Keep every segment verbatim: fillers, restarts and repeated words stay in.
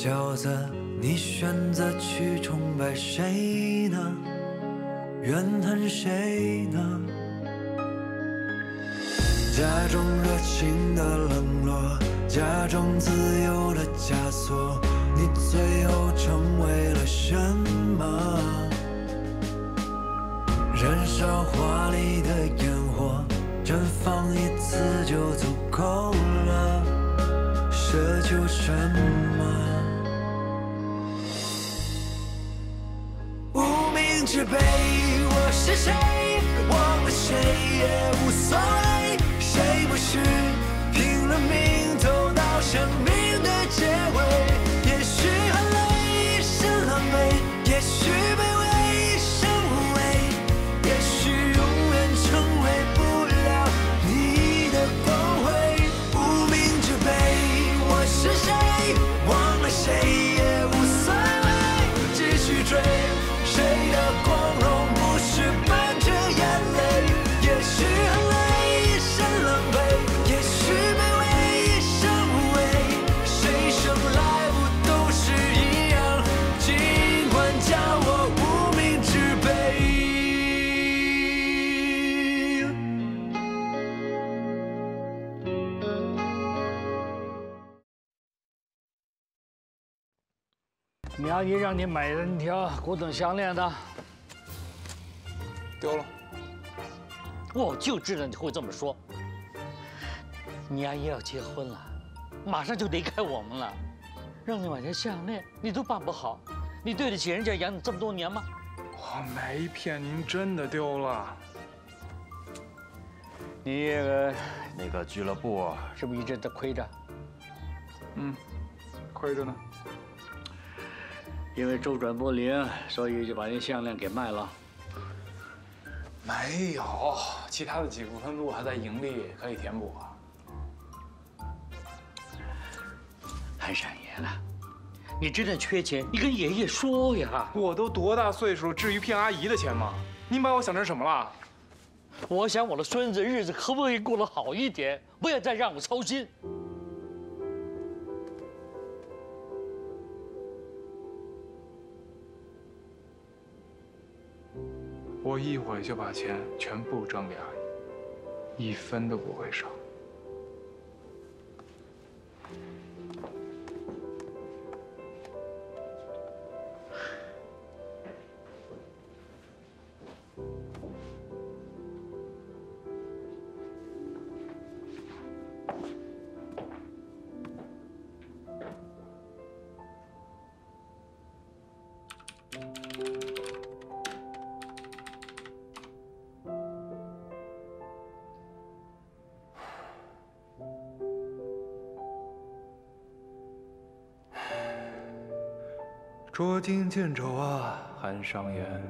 饺子，你选择去崇拜谁呢？怨恨谁呢？家中热情的冷落，家中自由的枷锁，你最后成为了什么？燃烧华丽的烟火，绽放一次就足够了，奢求什么？ 是非，我是谁，忘了谁也无所谓。谁不是拼了命走到生命的结尾？也许很累，是狼狈；也许卑微，是无畏；也许永远成为不了你的光辉。无名之辈，我是谁，忘了谁也无所谓，继续追。 谁的光荣不是伴着眼泪？也许很累，是狼狈；也许卑微，是无畏。谁生来不都是一样？尽管叫我无名之辈。苗姨让你买的那条古董项链的，丢了。我就知道你会这么说。你阿姨要结婚了，马上就离开我们了，让你买条项链，你都办不好，你对得起人家养你这么多年吗？我没骗您，真的丢了。你那个那个俱乐部是不是一直在亏着？嗯，亏着呢。 因为周转不灵，所以就把那项链给卖了。没有，其他的几个分部还在盈利，可以填补啊。还闪爷呢？你真的缺钱，你跟爷爷说呀。我都多大岁数，至于骗阿姨的钱吗？您把我想成什么了？我想我的孙子日子可不可以过得好一点，不要再让我操心。 我一会就把钱全部转给阿姨，一分都不会少。捉襟见肘啊，韩商言。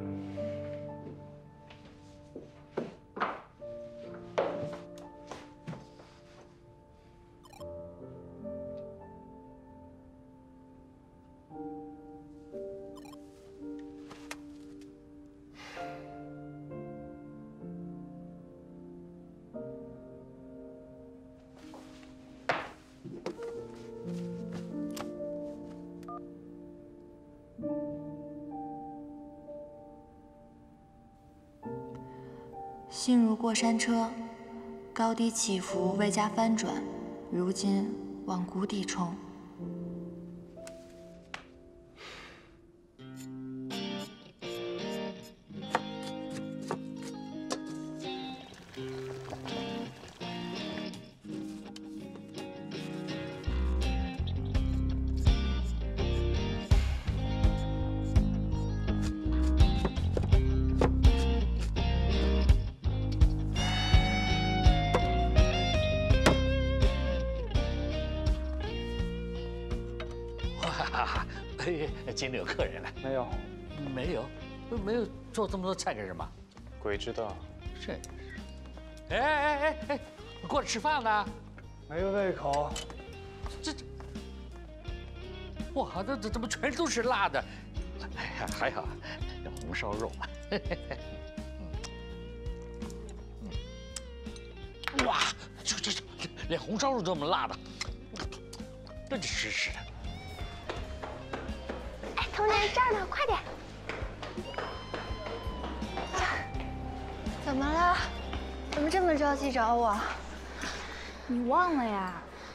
幸如过山车，高低起伏为家翻转，如今往谷底冲。今天有客人了？没有，没有，没有做这么多菜干什么？鬼知道。这，哎哎哎哎，过来吃饭呢？没胃口。这这，哇，这这怎么全都是辣的？哎呀，还好，红烧肉。嘿嘿嘿。嗯。哇，这这这，连红烧肉都这么辣的，那就吃吃的。同学，这儿呢，快点。怎么了？怎么这么着急找我？你忘了呀？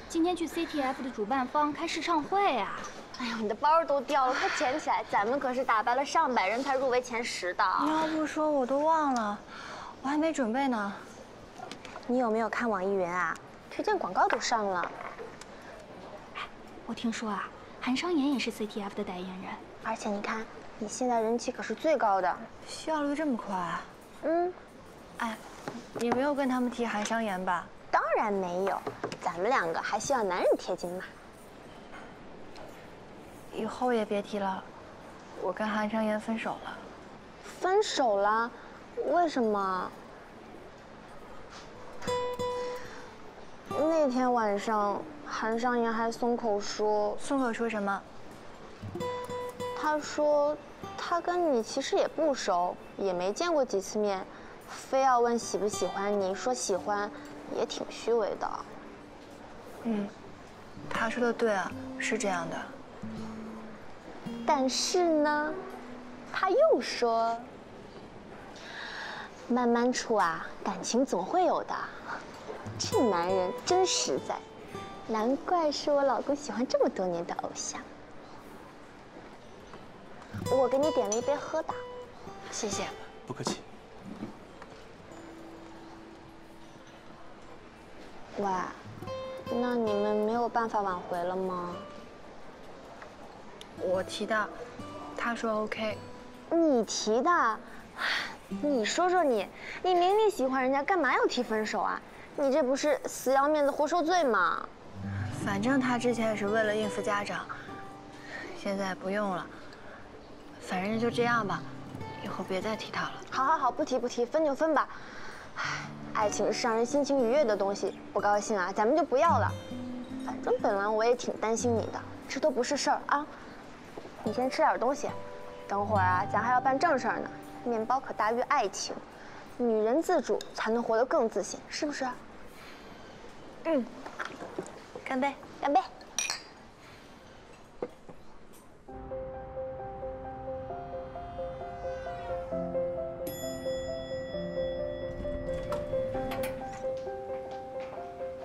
今天去 C T F 的主办方开试唱会呀、啊。 哎呦，你的包都掉了，快捡起来！咱们可是打败了上百人才入围前十的。你要不说我都忘了，我还没准备呢。你有没有看网易云啊？推荐广告都上了。哎，我听说啊，韩商言也是 C T F 的代言人，而且你看，你现在人气可是最高的，效率这么快、啊？嗯。哎，你没有跟他们提韩商言吧？当然没有，咱们两个还需要男人贴金嘛。 以后也别提了，我跟韩商言分手了。分手了？为什么？那天晚上，韩商言还松口说，松口说什么？他说，他跟你其实也不熟，也没见过几次面，非要问喜不喜欢你，说喜欢，也挺虚伪的。嗯，他说的对啊，是这样的。 但是呢，他又说：“慢慢处啊，感情总会有的。”这男人真实在，难怪是我老公喜欢这么多年的偶像。我给你点了一杯喝的，谢谢。不客气。喂，那你们没有办法挽回了吗？ 我提的，他说 OK。你提的，你说说你，你明明喜欢人家，干嘛要提分手啊？你这不是死要面子活受罪吗？反正他之前也是为了应付家长，现在不用了。反正就这样吧，以后别再提他了。好好好，不提不提，分就分吧。爱情是让人心情愉悦的东西，不高兴啊，咱们就不要了。反正本来我也挺担心你的。 这都不是事儿啊！你先吃点东西，等会儿啊，咱还要办正事儿呢。面包可大于爱情，女人自主才能活得更自信，是不是？嗯，干杯！干杯！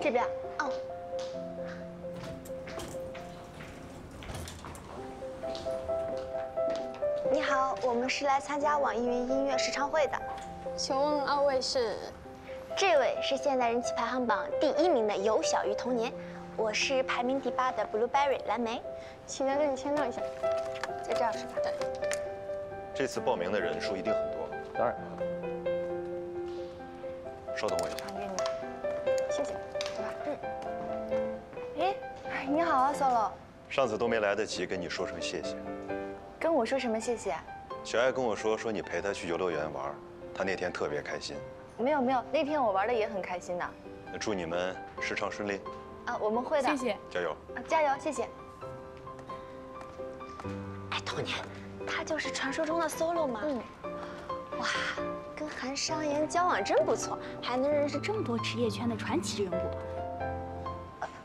这边，嗯。 你好，我们是来参加网易云音乐试唱会的。请问二位是？这位是现代人气排行榜第一名的有小鱼童年，我是排名第八的 Blueberry 蓝莓，请在这里签到一下，在这儿是吧？对。这次报名的人数一定很多。当然。稍等我一下。传给你，谢谢。对吧？嗯。哎，你好啊 ，Solo。上次都没来得及跟你说声谢谢。 跟我说什么谢谢？小爱跟我说说你陪她去游乐园玩，她那天特别开心。没有没有，那天我玩的也很开心的。祝你们试唱顺利。啊，我们会的。谢谢，加油。啊，加油，谢谢。哎，童年，他就是传说中的 Solo 吗？嗯。哇，跟韩商言交往真不错，还能认识这么多职业圈的传奇人物。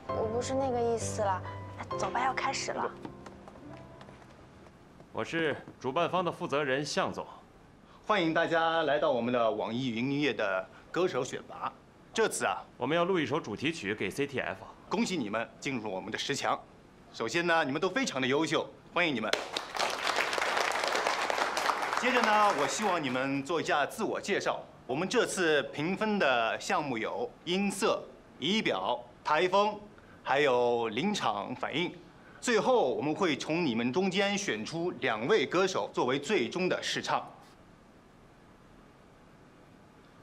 我不是那个意思了，走吧，要开始了。 我是主办方的负责人向总，欢迎大家来到我们的网易云音乐的歌手选拔。这次啊，我们要录一首主题曲给 C T F。恭喜你们进入我们的十强。首先呢，你们都非常的优秀，欢迎你们。接着呢，我希望你们做一下自我介绍。我们这次评分的项目有音色、仪表、台风，还有临场反应。 最后，我们会从你们中间选出两位歌手作为最终的试唱。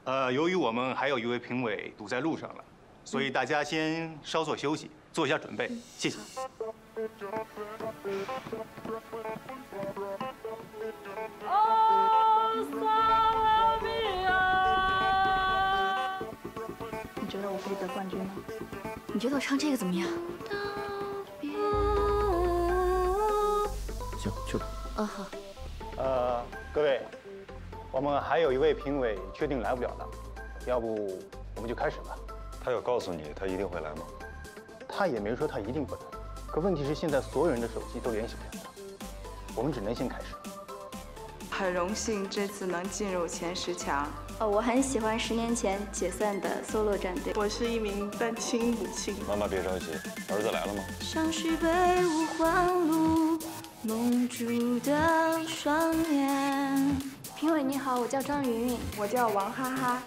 呃，由于我们还有一位评委堵在路上了，所以大家先稍作休息，做一下准备。谢谢。你觉得我可以得冠军吗？你觉得我唱这个怎么样？ 行，去吧。嗯，好。呃，各位，我们还有一位评委确定来不了了，要不我们就开始吧。他有告诉你他一定会来吗？他也没说他一定会来，可问题是现在所有人的手机都联系不上他。我们指南性开始。很荣幸这次能进入前十强。呃，我很喜欢十年前解散的 Solo 战队。我是一名单亲母亲。妈妈别着急，儿子来了吗？像是被五环路蒙住的双眼。评委你好，我叫张云云，我叫王哈哈。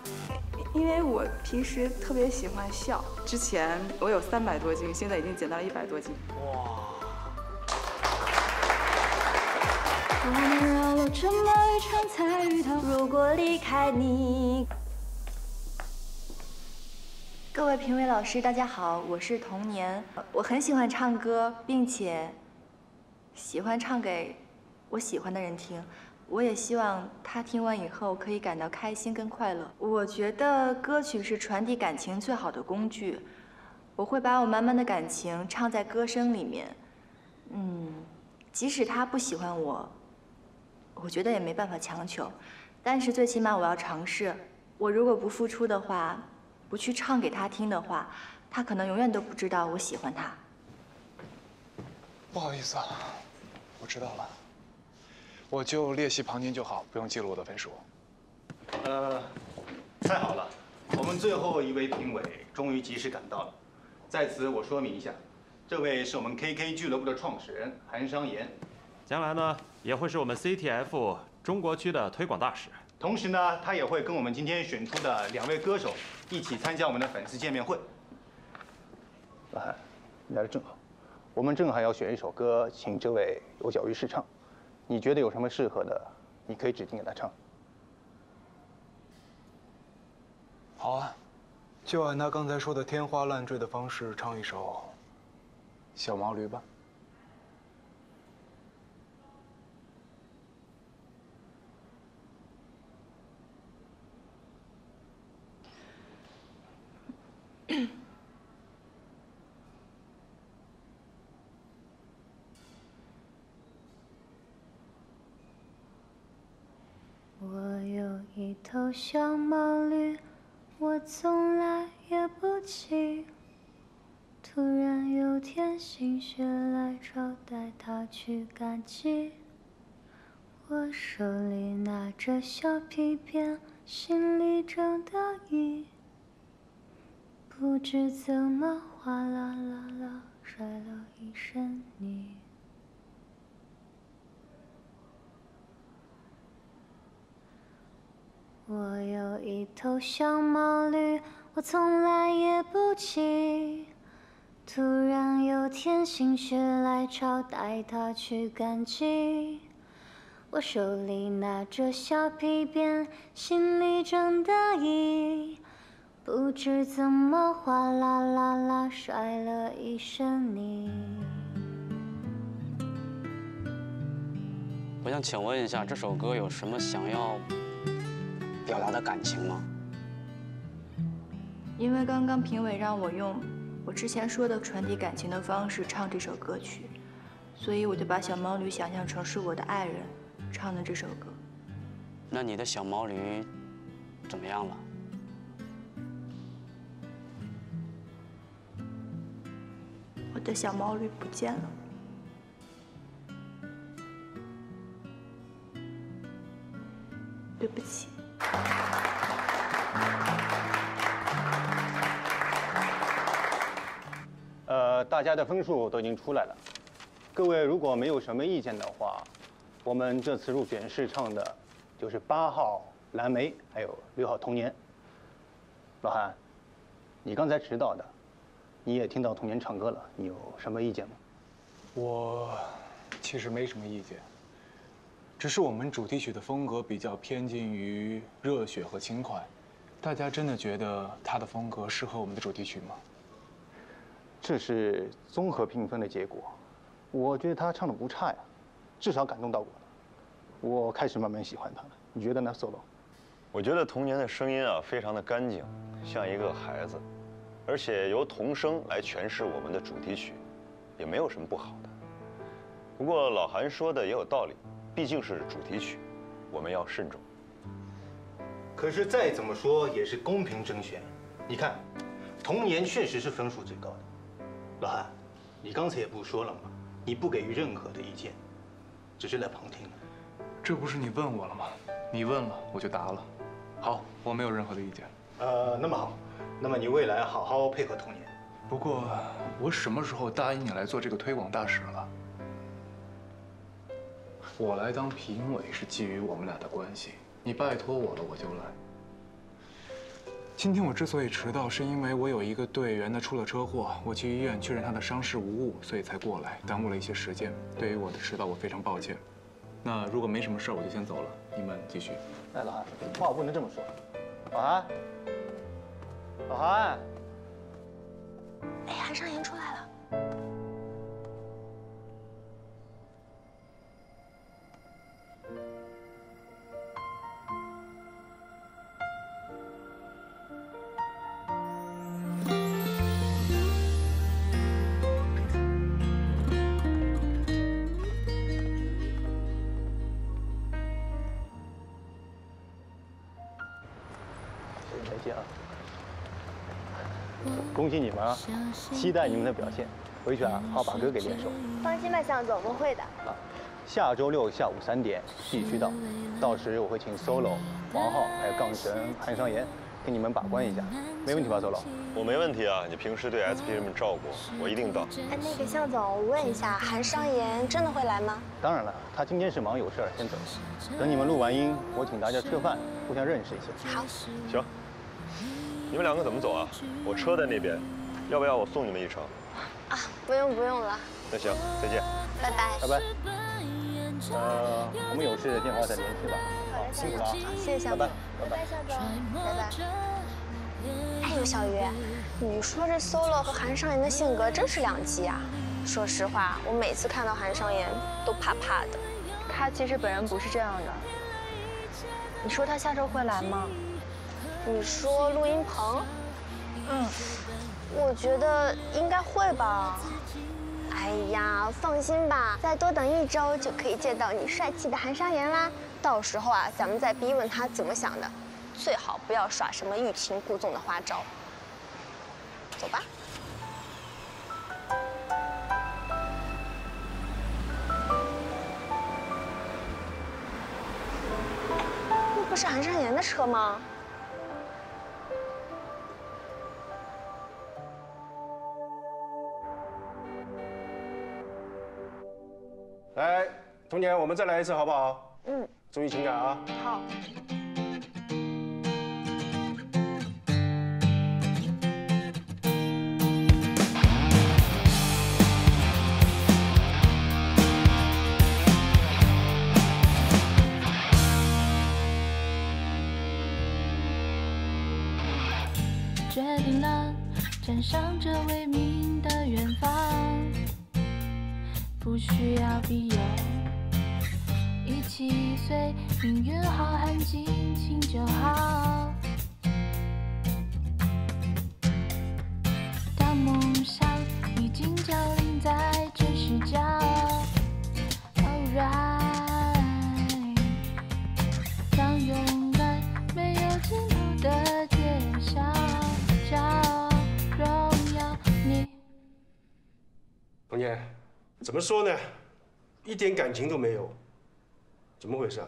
因为我平时特别喜欢笑，之前我有三百多斤，现在已经减到了一百多斤。哇！我绕了这么一圈才遇到，如果离开你。各位评委老师，大家好，我是童年，我很喜欢唱歌，并且喜欢唱给我喜欢的人听。 我也希望他听完以后可以感到开心跟快乐。我觉得歌曲是传递感情最好的工具，我会把我满满的感情唱在歌声里面。嗯，即使他不喜欢我，我觉得也没办法强求，但是最起码我要尝试。我如果不付出的话，不去唱给他听的话，他可能永远都不知道我喜欢他。不好意思啊，我知道了。 我就练习旁听就好，不用记录我的分数。呃，太好了，我们最后一位评委终于及时赶到了。在此我说明一下，这位是我们 K K 俱乐部的创始人韩商言，将来呢也会是我们 C T F 中国区的推广大使。同时呢，他也会跟我们今天选出的两位歌手一起参加我们的粉丝见面会。老韩，你来的正好，我们正好要选一首歌，请这位有小鱼试唱。 你觉得有什么适合的，你可以指定给他唱。好啊，就按他刚才说的天花乱坠的方式唱一首《小毛驴》吧。一头小毛驴，我从来也不骑。突然有天心血来潮，带它去赶集。我手里拿着小皮鞭，心里正得意。不知怎么哗啦啦啦，摔了一身泥。 我有一头小毛驴，我从来也不骑。突然有天心血来潮，带它去赶集。我手里拿着小皮鞭，心里正得意，不知怎么哗啦啦啦，摔了一身泥。我想请问一下，这首歌有什么想要？ 表达的感情吗？因为刚刚评委让我用我之前说的传递感情的方式唱这首歌曲，所以我就把小毛驴想象成是我的爱人唱的这首歌。那你的小毛驴怎么样了？我的小毛驴不见了。 对不起。呃，大家的分数都已经出来了，各位如果没有什么意见的话，我们这次入选试唱的，就是八号蓝莓，还有六号童年。老韩，你刚才迟到的，你也听到童年唱歌了，你有什么意见吗？我其实没什么意见。 只是我们主题曲的风格比较偏近于热血和轻快，大家真的觉得它的风格适合我们的主题曲吗？这是综合评分的结果，我觉得他唱的不差呀，至少感动到我了。我开始慢慢喜欢他了。你觉得呢 ，Solo？ 我觉得童年的声音啊，非常的干净，像一个孩子，而且由童声来诠释我们的主题曲，也没有什么不好的。不过老韩说的也有道理。 毕竟是主题曲，我们要慎重。可是再怎么说也是公平甄选，你看，童年确实是分数最高的。老韩，你刚才也不说了吗？你不给予任何的意见，只是在旁听。这不是你问我了吗？你问了我就答了。好，我没有任何的意见。呃，那么好，那么你未来好好配合童年。不过我什么时候答应你来做这个推广大使了？我来当评委是基于我们俩的关系，你拜托我了我就来。 今天我之所以迟到，是因为我有一个队员他出了车祸，我去医院确认他的伤势无误，所以才过来，耽误了一些时间。对于我的迟到，我非常抱歉。那如果没什么事儿，我就先走了，你们继续。哎，老韩，话不能这么说。老韩，老韩，哎，韩尚言出来了。恭喜你们啊！期待你们的表现。回去啊，好好把歌给练熟。放心吧，向总，我们会的。啊，下周六下午三点必须到，到时我会请 Solo、王浩还有杠神韩商言给你们把关一下，没问题吧 ，Solo？ 我没问题啊，你平时对 S P 这么照顾，我一定到。哎，那个向总，我问一下，韩商言真的会来吗？当然了，他今天是忙有事儿，先走。等你们录完音，我请大家吃饭，互相认识一下。好，行。 你们两个怎么走啊？我车在那边，要不要我送你们一程？啊，不用不用了。那行，再见。拜拜。拜拜。呃，我们有事电话再联系吧。好的，辛苦了啊！谢谢小总。拜拜，小总。拜拜。哎呦，小鱼，你说这 Solo 和韩商言的性格真是两极啊！说实话，我每次看到韩商言都怕怕的。他其实本人不是这样的。你说他下周会来吗？ 你说录音棚？嗯，我觉得应该会吧。哎呀，放心吧，再多等一周就可以见到你帅气的韩商言啦。到时候啊，咱们再逼问他怎么想的，最好不要耍什么欲擒故纵的花招。走吧。 那不是韩商言的车吗？ 来，童年，我们再来一次，好不好？嗯，注意情感啊。好。决定了，站上这未名的远方。 不需要理由，一起随命运浩瀚尽情就好。当梦想已经降临在这视角 ，Alright。当勇敢没有尽头的街上，找荣耀你。童年。 怎么说呢，一点感情都没有，怎么回事啊？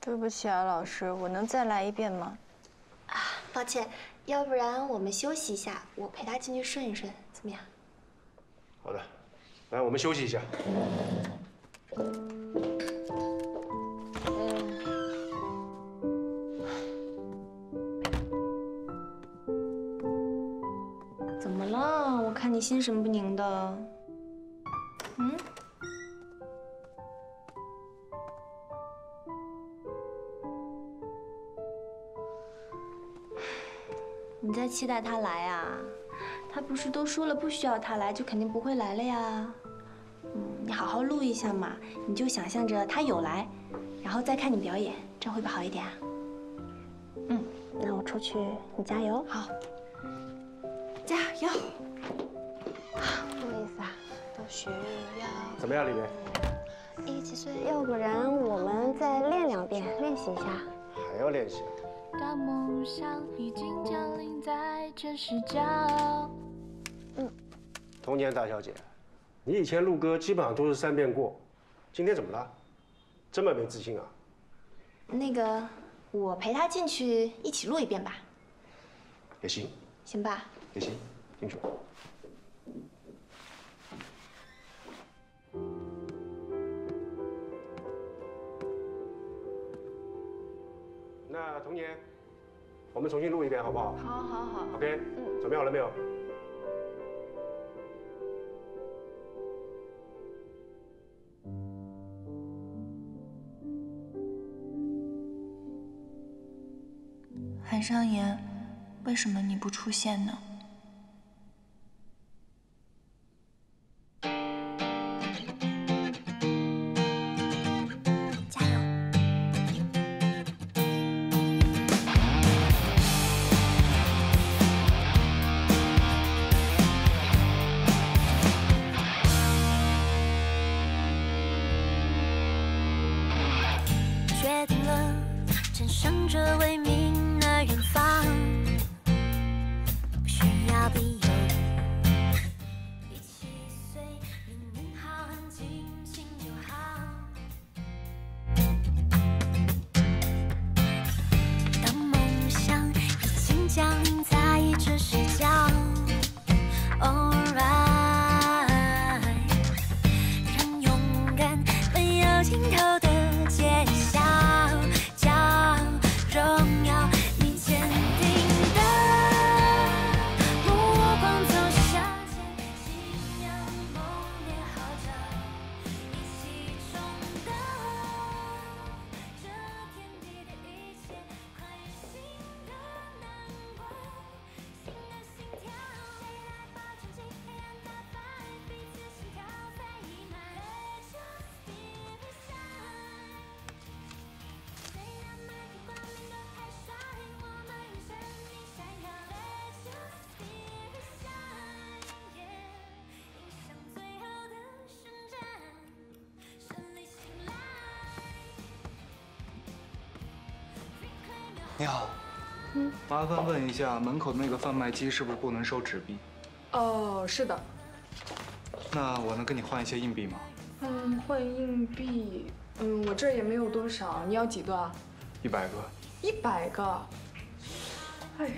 对不起啊，老师，我能再来一遍吗？啊，抱歉，要不然我们休息一下，我陪他进去顺一顺，怎么样？好的，来，我们休息一下。嗯。怎么了？我看你心神不宁的。 嗯，你在期待他来啊？他不是都说了不需要他来，就肯定不会来了呀。嗯，你好好录一下嘛，你就想象着他有来，然后再看你表演，这样会不会好一点啊？嗯，那我出去，你加油。好，加油。啊，不好意思啊。 需要怎么样，李梅？一起睡，要不然我们再练两遍，练习一下。还要练习？当梦想已经降临在这视角。嗯。童年大小姐，你以前录歌基本上都是三遍过，今天怎么了？这么没自信啊？那个，我陪他进去一起录一遍吧。也行。行吧。也行，进去吧。 那童年，我们重新录一遍，好不好？好，好，好。OK， 嗯，准备好了没有？韩商言，为什么你不出现呢？ 你好，嗯，麻烦问一下，门口的那个贩卖机是不是不能收纸币？哦，是的。那我能跟你换一些硬币吗？嗯，换硬币，嗯，我这儿也没有多少，你要几个啊？一百个。一百个。哎呦，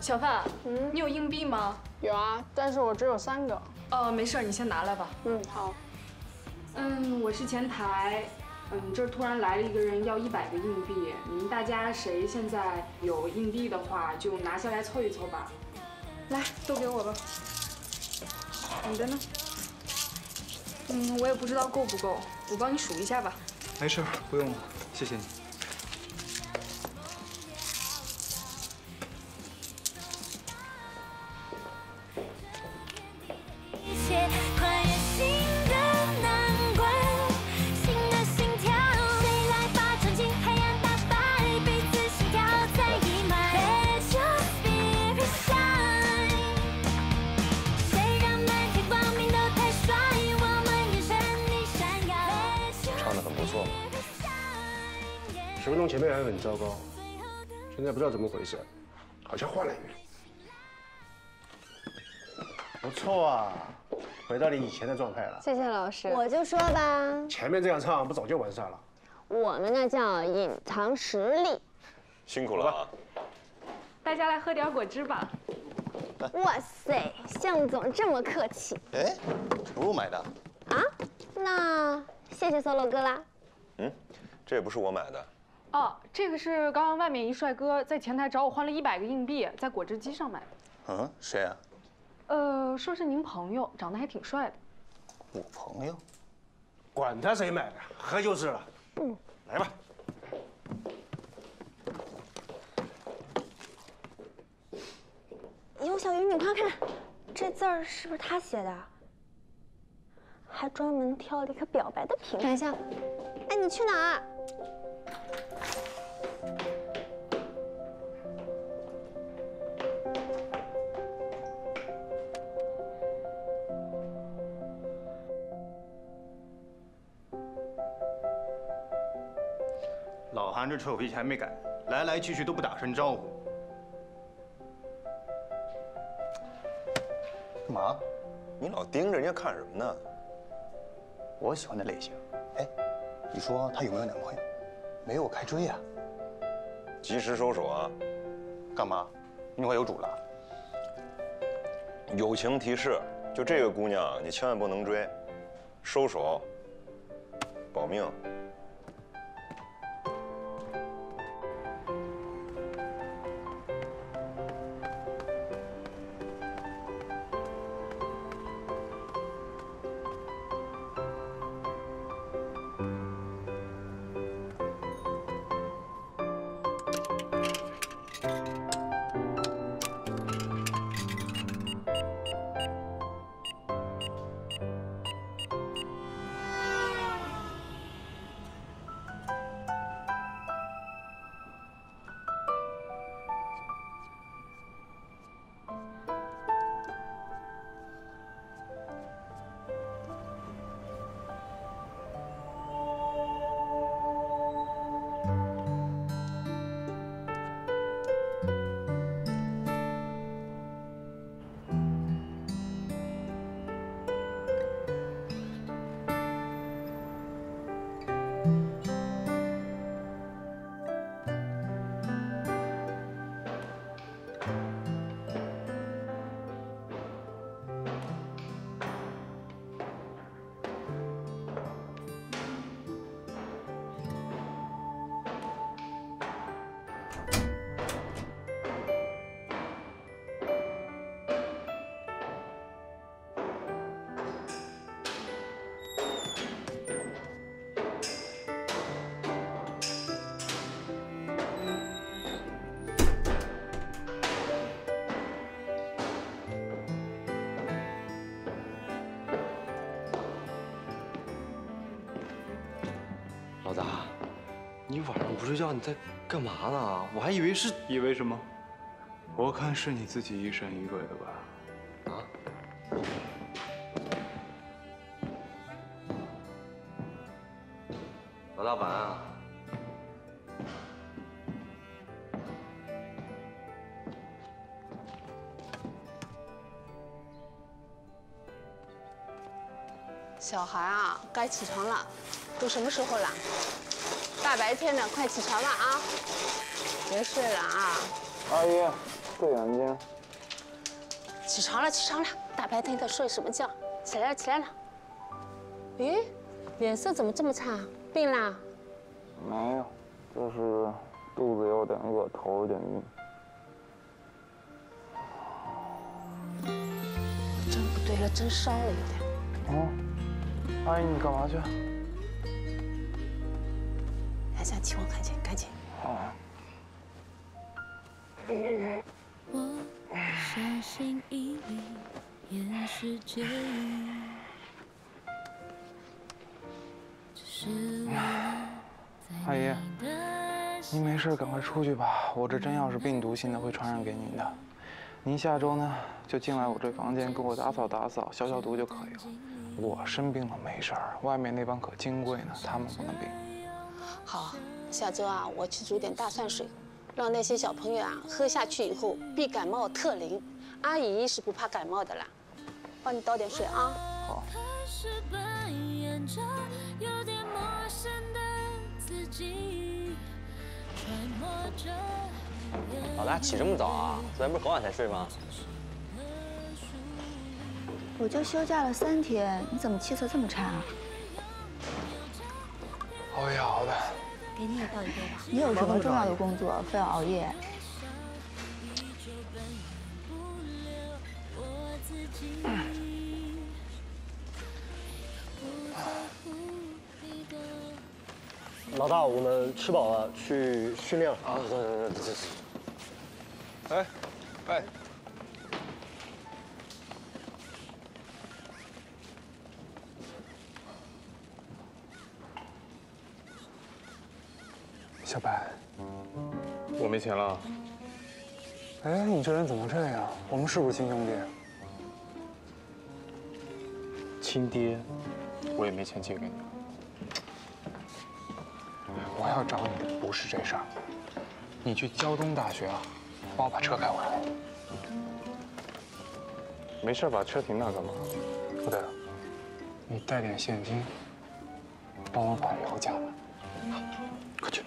小范，嗯，你有硬币吗？有啊，但是我只有三个。哦，没事，你先拿来吧。嗯，好。嗯，我是前台。 嗯，这突然来了一个人要一百个硬币，你们大家谁现在有硬币的话，就拿下来凑一凑吧。来，都给我吧。你的呢？嗯，我也不知道够不够，我帮你数一下吧。没事，不用了，谢谢你。十分钟前面还很糟糕，现在不知道怎么回事，好像换了一遍。不错啊，回到你以前的状态了。谢谢老师，我就说吧，前面这样唱不早就完事了。我们那叫隐藏实力。辛苦了啊！大家来喝点果汁吧。哇塞，向总这么客气。哎，不用买的。啊？那谢谢 Solo 哥啦。嗯，这也不是我买的。 哦，这个是刚刚外面一帅哥在前台找我换了一百个硬币，在果汁机上买的。嗯，谁啊？呃，说是您朋友，长得还挺帅的。我朋友？管他谁买的，喝就是了。嗯，来吧。尤小鱼，你快看，这字儿是不是他写的？还专门挑了一个表白的屏。等一下，哎，你去哪儿？ 老韩这臭脾气还没改，来来去去都不打声招呼，干嘛？你老盯着人家看什么呢？我喜欢的类型。哎，你说她有没有男朋友？没有，我开追呀！及时收手啊！干嘛？你怀有主了？友情提示：就这个姑娘，你千万不能追，收手，保命。 老大，你晚上不睡觉你在干嘛呢？我还以为是以为什么？我看是你自己疑神疑鬼的吧？啊？老大晚安啊！小孩啊，该起床了。 都什么时候了？大白天的，快起床了啊！别睡了啊！阿姨，闭眼睛。起床了，起床了！大白天的睡什么觉？起来了，起来了。咦，脸色怎么这么差？病啦？没有，就是肚子有点饿，头有点晕。真不对了，真烧了有点。嗯，阿姨，你干嘛去？ 下替我看去，赶紧。啊、我相信毅力掩饰介意，只是阿姨，您没事赶快出去吧。我这针要是病毒性的，会传染给您的。您下周呢就进来我这房间，给我打扫打扫，消消毒就可以了。我生病了没事儿，外面那帮可金贵呢，他们不能病。 好，下周啊，我去煮点大蒜水，让那些小朋友啊喝下去以后必感冒特灵。阿姨是不怕感冒的啦，帮你倒点水啊。好。老大起这么早啊？昨天不是很晚才睡吗？我就休假了三天，你怎么气色这么差啊？ 熬夜熬的，给你也倒一杯吧。你有什么重要的工作非要熬夜？老大，我们吃饱了，去训练了啊！走走走走走。哎，哎。 小白，我没钱了。哎，你这人怎么这样？我们是不是亲兄弟？亲爹，我也没钱借给你。我要找你的不是这事儿。你去交通大学啊，帮我把车开回来。没事，把车停那干嘛？不对，你带点现金，帮我把油加满。好，快去。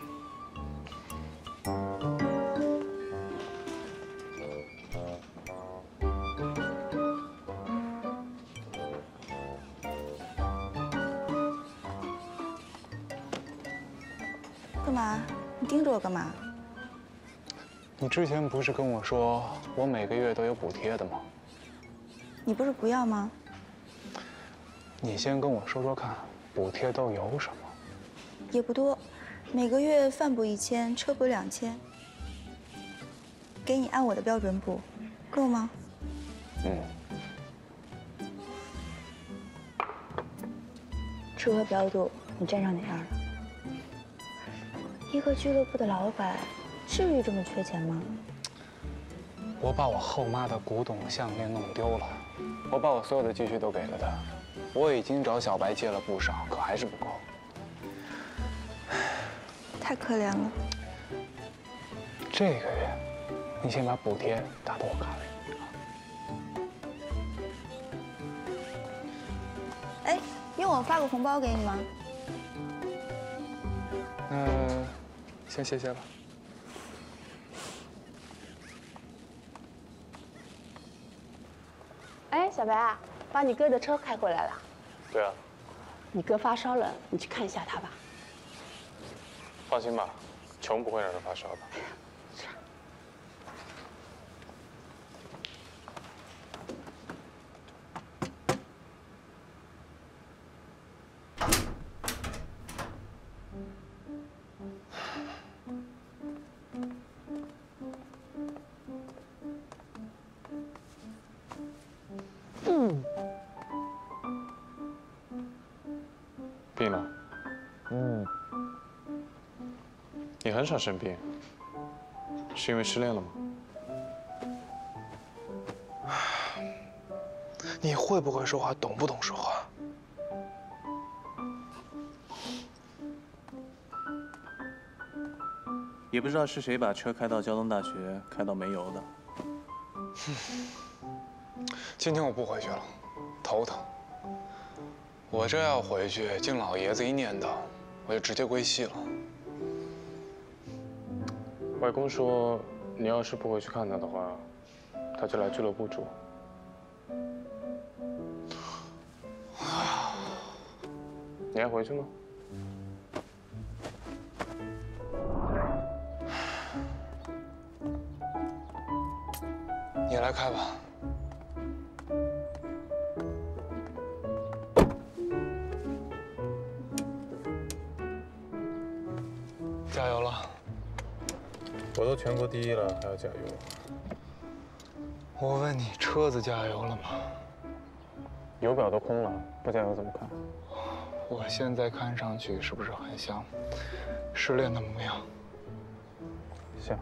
干嘛？你盯着我干嘛？你之前不是跟我说我每个月都有补贴的吗？你不是不要吗？你先跟我说说看。 补贴都有什么？也不多，每个月饭补一千，车补两千，给你按我的标准补，够吗？嗯。吃喝嫖赌，你占上哪样了？一个俱乐部的老板，至于这么缺钱吗？我把我后妈的古董项链弄丢了，我把我所有的积蓄都给了她。 我已经找小白借了不少，可还是不够。太可怜了。这个月，你先把补贴打到我卡里。哎，用我发个红包给你吗？那先谢谢吧。 哎，小白啊，把你哥的车开回来了。对啊，你哥发烧了，你去看一下他吧。放心吧，穷不会让人发烧的。是啊。病了，嗯，你很少生病，是因为失恋了吗？你会不会说话，懂不懂说话？也不知道是谁把车开到交通大学，开到没油的。今天我不回去了，头疼。 我这要回去，经老爷子一念叨，我就直接归西了。外公说，你要是不回去看他的话，他就来俱乐部住。你还回去吗？你来开吧。 加油了！我都全国第一了，还要加油？我问你，车子加油了吗？油表都空了，不加油怎么看？我现在看上去是不是很像失恋的模样？像。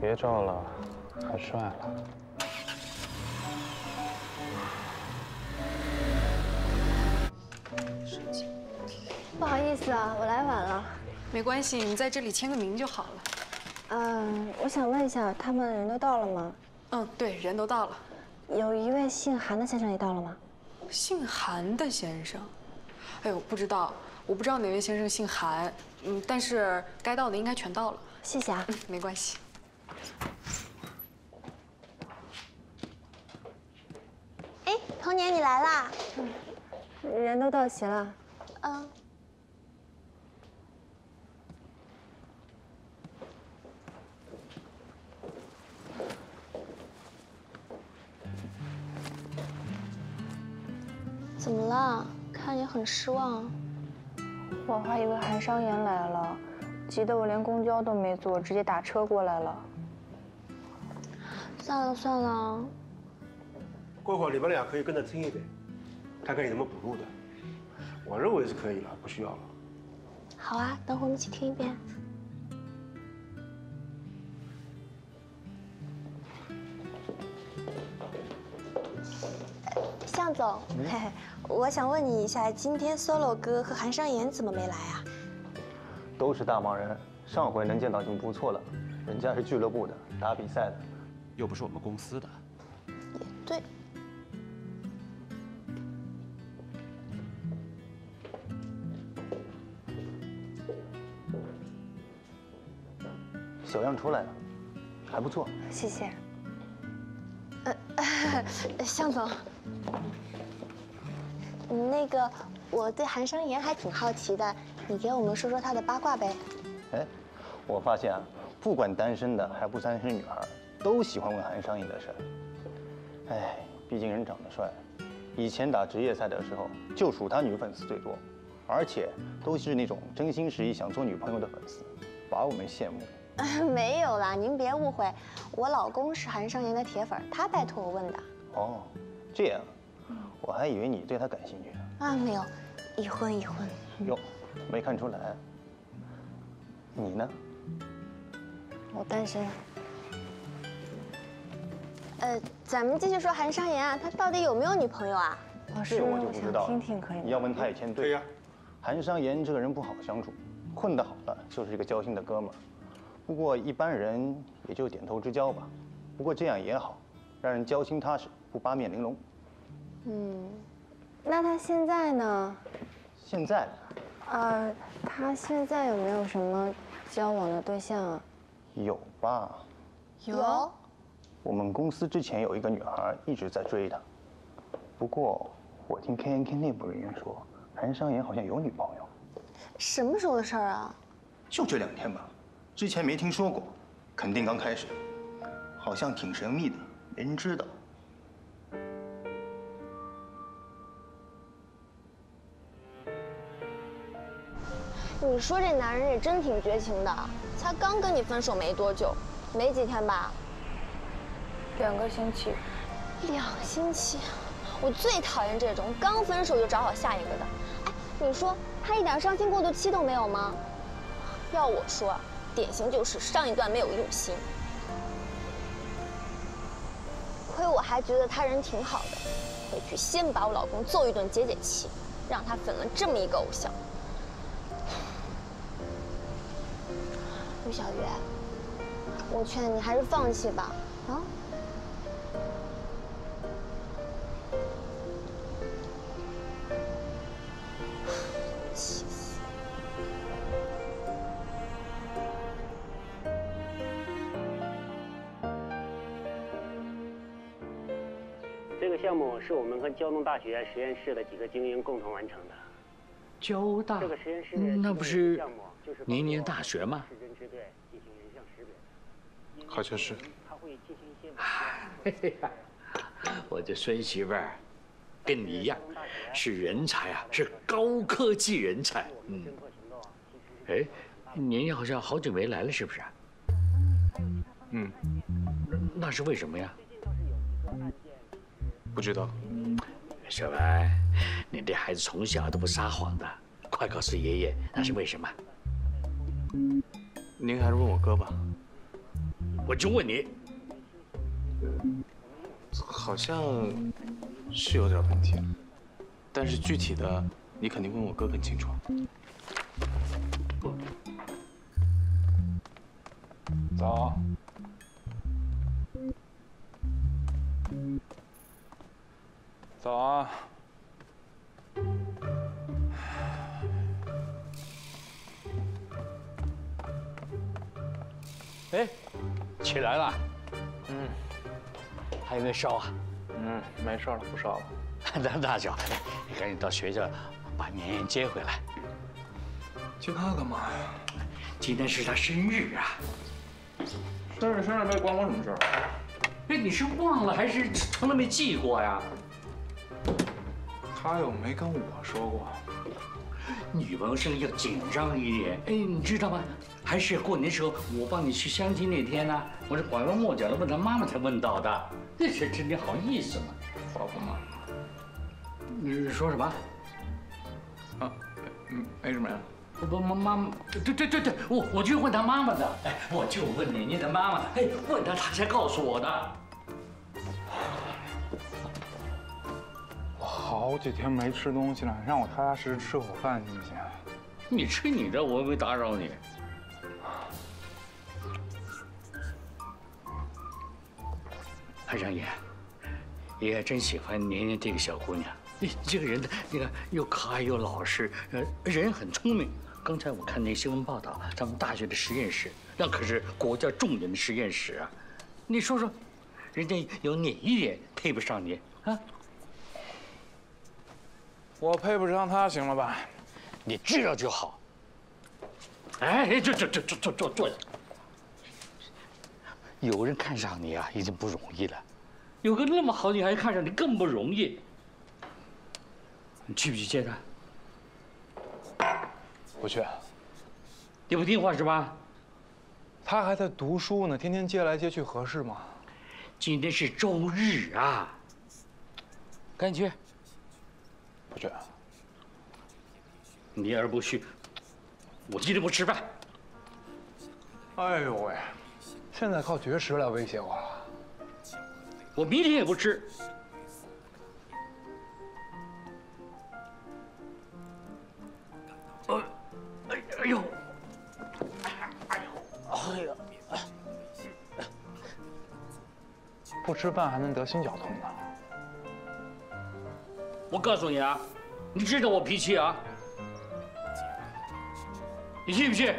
别照了，很帅了。 不好意思啊，我来晚了。没关系，你在这里签个名就好了。嗯，我想问一下，他们人都到了吗？嗯，对，人都到了。有一位姓韩的先生也到了吗？姓韩的先生，哎呦，不知道，我不知道哪位先生姓韩。嗯，但是该到的应该全到了。谢谢啊，嗯，没关系。 童年，你来啦！人都到齐了。嗯。怎么了？看你很失望。我还以为韩商言来了，急得我连公交都没坐，直接打车过来了。算了算了。 过会儿你们俩可以跟着听一遍，看看你怎么补录的。我认为是可以了，不需要了。好啊，等会我们一起听一遍。向总，嗯、嘿嘿，我想问你一下，今天 Solo 哥和韩商言怎么没来啊？都是大忙人，上回能见到已经不错了。人家是俱乐部的，打比赛的，又不是我们公司的。也对。 嗯，小样出来了，还不错。谢谢。呃，向总，那个我对韩商言还挺好奇的，你给我们说说他的八卦呗。哎，我发现啊，不管单身的还不单身女孩，都喜欢问韩商言的事。哎，毕竟人长得帅，以前打职业赛的时候，就属他女粉丝最多。 而且都是那种真心实意想做女朋友的粉丝，把我们羡慕。没有啦，您别误会，我老公是韩商言的铁粉，他拜托我问的。哦，这样，我还以为你对他感兴趣啊。没有，已婚已婚。哟，没看出来。你呢？我单身。呃，咱们继续说韩商言啊，他到底有没有女朋友啊？老师，我就不知道了。听听可以吗？你要问他也签对呀。 韩商言这个人不好相处，混得好了就是一个交心的哥们儿，不过一般人也就点头之交吧。不过这样也好，让人交心踏实，不八面玲珑。嗯，那他现在呢？现在？呃，他现在有没有什么交往的对象啊？有吧？有。我们公司之前有一个女孩一直在追他，不过我听 K N K 内部人员说。 韩商言好像有女朋友，什么时候的事儿啊？就这两天吧，之前没听说过，肯定刚开始，好像挺神秘的，没人知道。你说这男人也真挺绝情的，才刚跟你分手没多久，没几天吧？两个星期。两星期。 我最讨厌这种刚分手就找好下一个的。哎，你说他一点伤心过渡期都没有吗？要我说，典型就是上一段没有用心。亏我还觉得他人挺好的，回去先把我老公揍一顿解解气，让他粉了这么一个偶像。陆小月，我劝你还是放弃吧，啊？ 这个项目是我们和交通大学实验室的几个精英共同完成的。交大，这个实验室那不是年年大学吗？好像是。哎呀，我这孙媳妇儿跟你一样，是人才啊，是高科技人才。嗯。哎，您好像好久没来了，是不是？嗯。那是为什么呀？ 不知道，小白，你这孩子从小都不撒谎的，快告诉爷爷那是为什么？您还是问我哥吧。我就问你，好像是有点问题，但是具体的你肯定问我哥更清楚。早。 早啊！哎，起来了。嗯，还有没烧啊？嗯，没事了，不烧了。那那就，你赶紧到学校把年年接回来。接他干嘛呀？今天是他生日啊。生日生日呗，关我什么事儿？哎，你是忘了还是从来没记过呀？ 他又没跟我说过，女朋友生日要紧张一点。哎，你知道吗？还是过年时候我帮你去相亲那天呢、啊，我这拐弯抹角的问他妈妈才问到的。那这这你好意思吗？好不嘛？你说什么？啊，嗯，没什么呀。不妈妈，对对对对，我我就问他妈妈的。哎，我就问年年他妈妈。哎，问他他才告诉我的。 好几天没吃东西了，让我踏踏实实吃口饭行不行？你吃你的，我又没打扰你。韩商言，爷爷真喜欢年年这个小姑娘。你这个人，你看又可爱又老实，呃，人很聪明。刚才我看那新闻报道，咱们大学的实验室那可是国家重点的实验室啊！你说说，人家有哪一点配不上你啊？我配不上他，行了吧？你知道就好。哎，这这这这这这这，有人看上你啊，已经不容易了。 有个那么好女孩看上你更不容易，你去不去见她？不去。你不听话是吧？她还在读书呢，天天接来接去合适吗？今天是周日啊，赶紧去。不去。你要是不去，我今天不吃饭。哎呦喂，现在靠绝食来威胁我了。 我明天也不吃。哎，哎，哎呦，哎呦，哎呦，不吃饭还能得心绞痛呢。我告诉你啊，你知道我脾气啊。你信不信？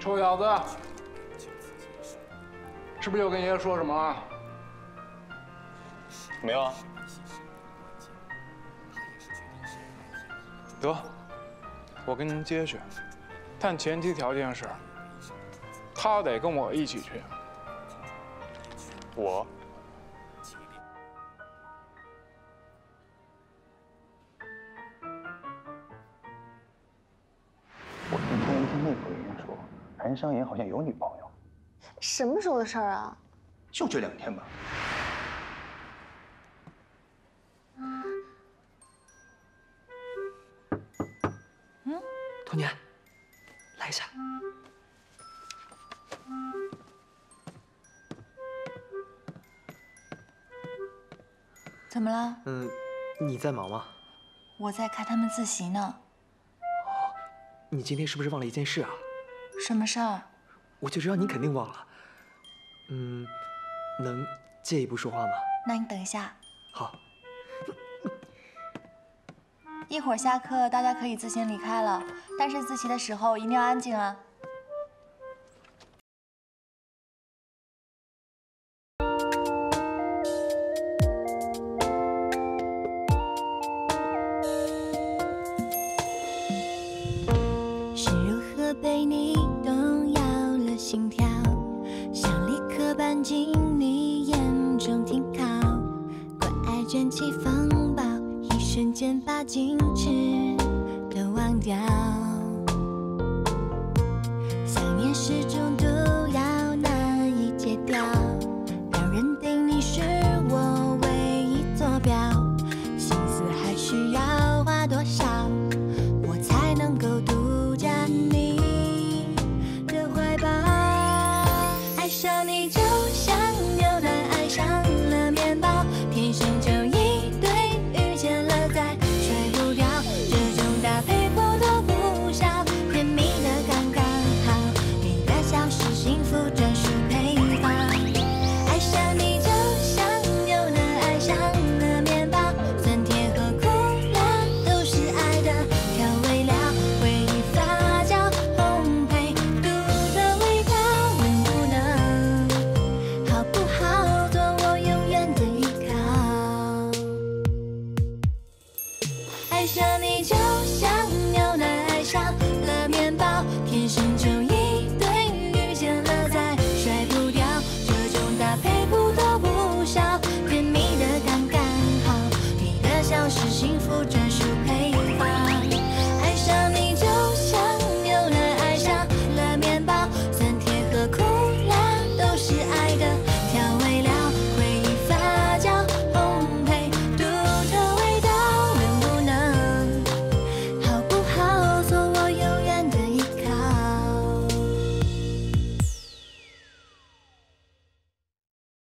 臭小子，是不是又跟爷爷说什么了？没有啊。得，我跟您接去，但前提条件是，他得跟我一起去。我。 韩商言好像有女朋友，什么时候的事儿啊？就这两天吧。嗯，童年，来一下。怎么了？嗯，你在忙吗？我在看他们自习呢。哦，你今天是不是忘了一件事啊？ 什么事儿？我就知道你肯定忘了。嗯，能借一步说话吗？那你等一下。好。一会儿下课，大家可以自行离开了，但是自习的时候一定要安静啊。 爱上你就像牛奶爱上。